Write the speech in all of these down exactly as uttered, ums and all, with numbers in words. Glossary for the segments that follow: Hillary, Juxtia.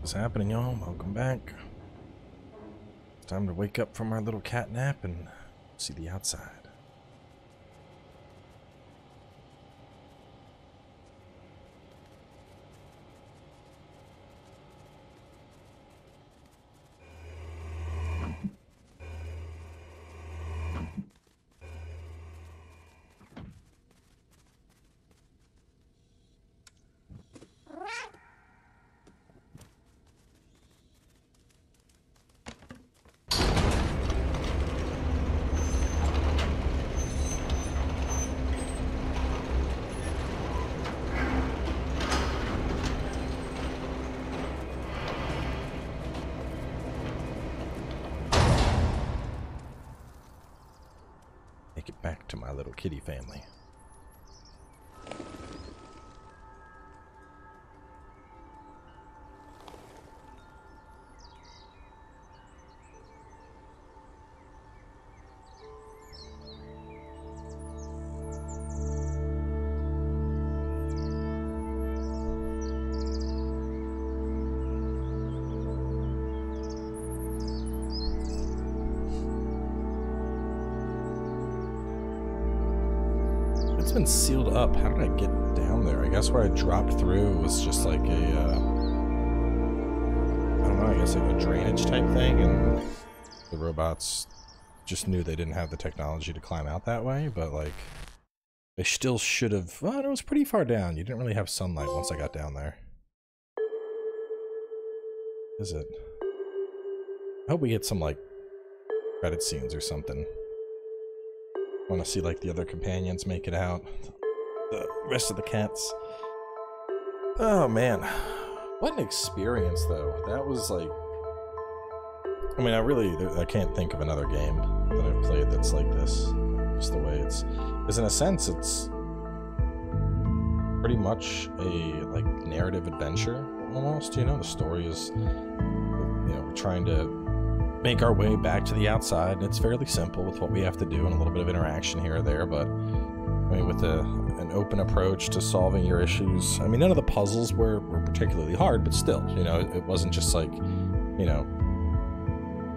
What's happening, y'all? Welcome back. It's time to wake up from our little cat nap and see the outside. Back to my little kitty family. It's been sealed up. How did I get down there? I guess where I dropped through was just like a, uh, I don't know, I guess like a drainage type thing, and the robots just knew they didn't have the technology to climb out that way, but like, they still should have, well, it was pretty far down. You didn't really have sunlight once I got down there. Is it? I hope we get some like, credit scenes or something. Want to see like the other companions make it out, the rest of the cats. Oh man, what an experience though. That was like, I mean, I really I can't think of another game that I've played that's like this. Just the way it's, because in a sense it's pretty much a like narrative adventure almost. You know, the story is, you know, we're trying to make our way back to the outside, and it's fairly simple with what we have to do and a little bit of interaction here or there, but I mean, with a, an open approach to solving your issues. I mean, none of the puzzles were, were particularly hard, but still, you know, it wasn't just like, you know,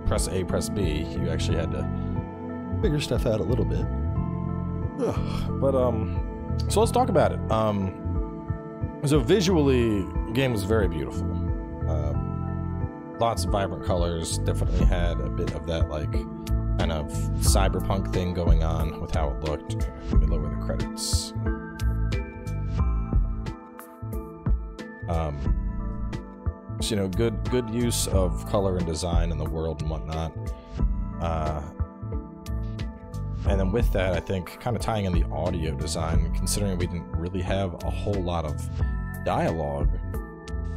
press A, press B. You actually had to figure stuff out a little bit. Ugh. But, um, so let's talk about it. Um, so visually, the game was very beautiful. Uh, Lots of vibrant colors, definitely had a bit of that like kind of cyberpunk thing going on with how it looked. Let me lower the credits. Um, so, you know, good good use of color and design in the world and whatnot. Uh, and then with that, I think kind of tying in the audio design, considering we didn't really have a whole lot of dialogue.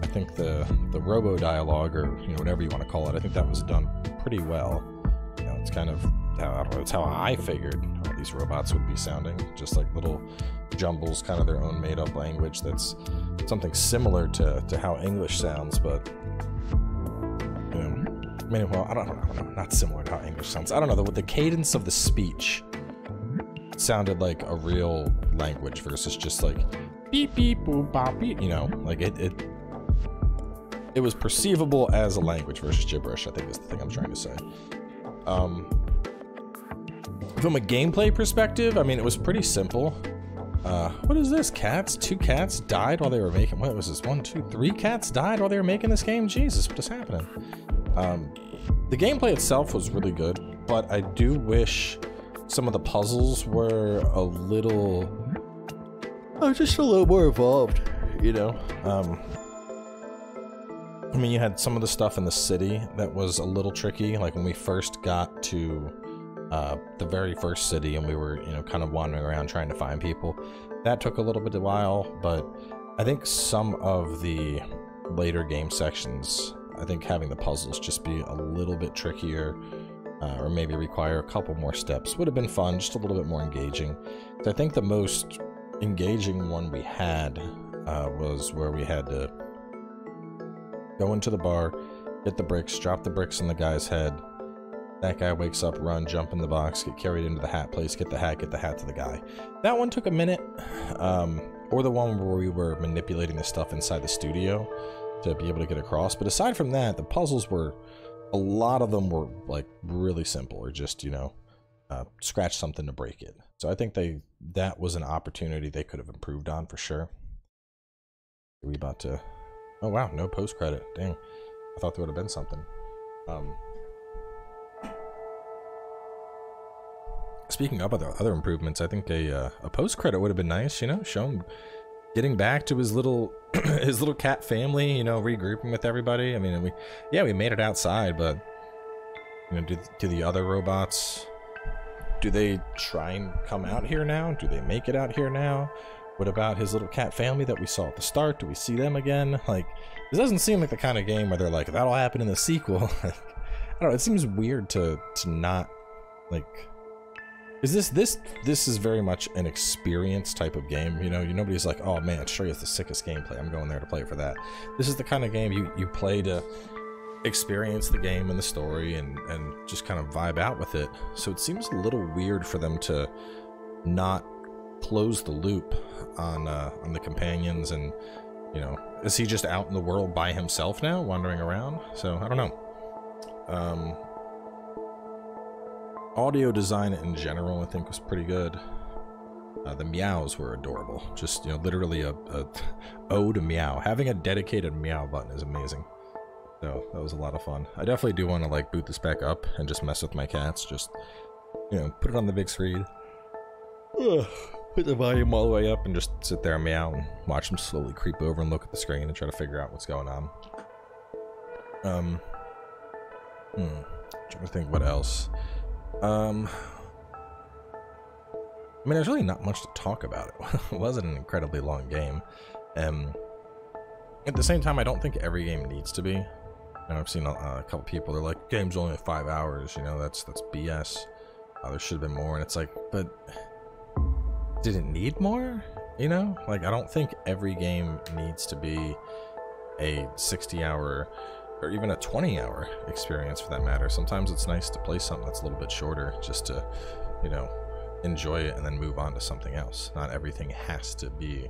I think the the robo dialogue, or you know, whatever you want to call it, I think that was done pretty well. You know, it's kind of how, I don't know, it's how I figured how these robots would be sounding, just like little jumbles, kind of their own made-up language. That's something similar to to how English sounds, but you know, I mean, well, I don't, I don't know, not similar to how English sounds. I don't know. The, the cadence of the speech sounded like a real language versus just like beep beep boop bop beep. You know, like it. it It was perceivable as a language versus gibberish, I think is the thing I'm trying to say. Um, from a gameplay perspective, I mean, it was pretty simple. Uh, what is this? Cats? Two cats died while they were making... What was this? One, two, three cats died while they were making this game? Jesus, what is happening? Um, the gameplay itself was really good, but I do wish some of the puzzles were a little... Oh, just a little more evolved, you know? Um... I mean, you had some of the stuff in the city that was a little tricky. Like when we first got to uh, the very first city, and we were, you know, kind of wandering around trying to find people, that took a little bit of a while. But I think some of the later game sections, I think having the puzzles just be a little bit trickier, uh, or maybe require a couple more steps would have been fun, just a little bit more engaging. So I think the most engaging one we had uh, was where we had to go into the bar, get the bricks, drop the bricks on the guy's head. That guy wakes up, run, jump in the box, get carried into the hat place, get the hat, get the hat to the guy. That one took a minute. Um, or the one where we were manipulating the stuff inside the studio. to be able to get across. But aside from that, the puzzles were, a lot of them were like really simple, or just, you know, uh, scratch something to break it. So I think they, that was an opportunity they could have improved on for sure. Are we about to, oh wow, no post credit, dang. I thought there would have been something. Um, Speaking of other, other improvements, I think a, uh, a post-credit would have been nice, you know, show him getting back to his little his little cat family, you know, regrouping with everybody. I mean, we yeah, we made it outside, but, you know, do, do the other robots, do they try and come out here now? Do they make it out here now? What about his little cat family that we saw at the start? Do we see them again? Like, this doesn't seem like the kind of game where they're like, that'll happen in the sequel. Like, I don't know, it seems weird to, to not, like... Is this this this is very much an experience type of game, you know? You, nobody's like, oh man, sure, it's the sickest gameplay, I'm going there to play for that. This is the kind of game you you play to experience the game and the story, and and just kind of vibe out with it. So it seems a little weird for them to not close the loop on uh, on the companions, and, you know, is he just out in the world by himself now, wandering around? So I don't know. Um, Audio design in general, I think, was pretty good. Uh, the meows were adorable. Just, you know, literally a, a ode to meow. Having a dedicated meow button is amazing. So that was a lot of fun. I definitely do want to, like, boot this back up and just mess with my cats. Just, you know, put it on the big screen. Ugh. Put the volume all the way up and just sit there and meow and watch them slowly creep over and look at the screen and try to figure out what's going on. Um, hmm. Trying to think what else. Um, I mean, there's really not much to talk about. It It wasn't an incredibly long game. Um, at the same time, I don't think every game needs to be. And I've seen a, a couple people, they're like, game's only five hours, you know, that's that's B S. Uh, there should have been more, and it's like, but did it need more? You know, like, I don't think every game needs to be a sixty hour or even a twenty hour experience, for that matter. Sometimes it's nice to play something that's a little bit shorter, just to, you know, enjoy it and then move on to something else. Not everything has to be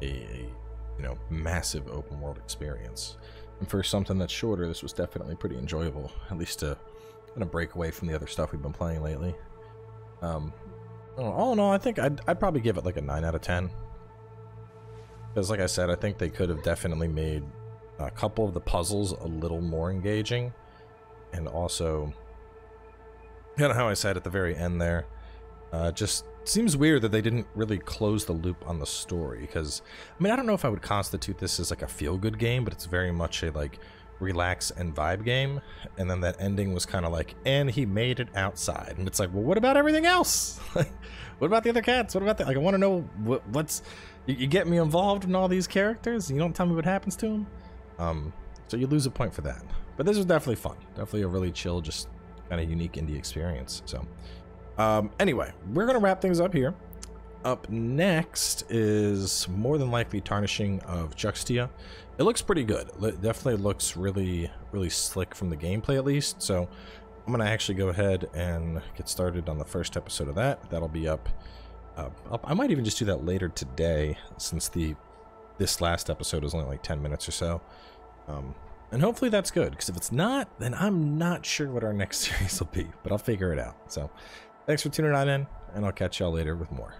a, a you know, massive open world experience. And for something that's shorter, this was definitely pretty enjoyable, at least to kind of break away from the other stuff we've been playing lately. Um, all in all, I think I'd, I'd probably give it like a nine out of ten. Because like I said, I think they could have definitely made a couple of the puzzles a little more engaging, and also, you know, how I said at the very end there, uh, just seems weird that they didn't really close the loop on the story, because, I mean, I don't know if I would constitute this as like a feel-good game, but it's very much a, like, relax and vibe game, and then that ending was kind of like, and he made it outside, and it's like, well, what about everything else? Like, what about the other cats? What about that? Like, I want to know what, what's, you, you get me involved in all these characters, and you don't tell me what happens to them? Um, so you lose a point for that. But this was definitely fun. Definitely a really chill, just kind of unique indie experience. So, um, anyway, we're going to wrap things up here. Up next is more than likely Tarnishing of Juxtia. It looks pretty good. It definitely looks really, really slick from the gameplay, at least. So I'm going to actually go ahead and get started on the first episode of that. That'll be up, uh, up. I might even just do that later today, since the this last episode is only like ten minutes or so. Um, and hopefully that's good, because if it's not, then I'm not sure what our next series will be, but I'll figure it out. So thanks for tuning on in, and I'll catch y'all later with more.